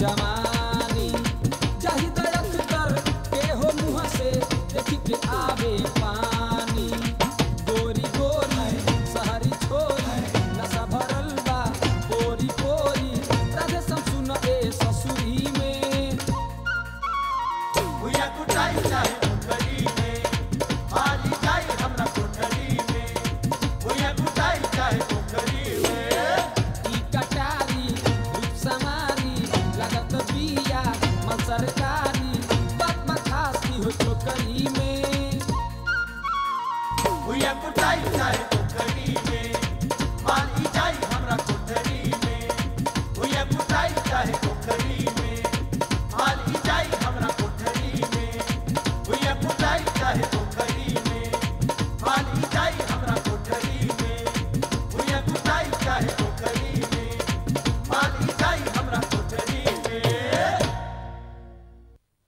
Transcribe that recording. जमा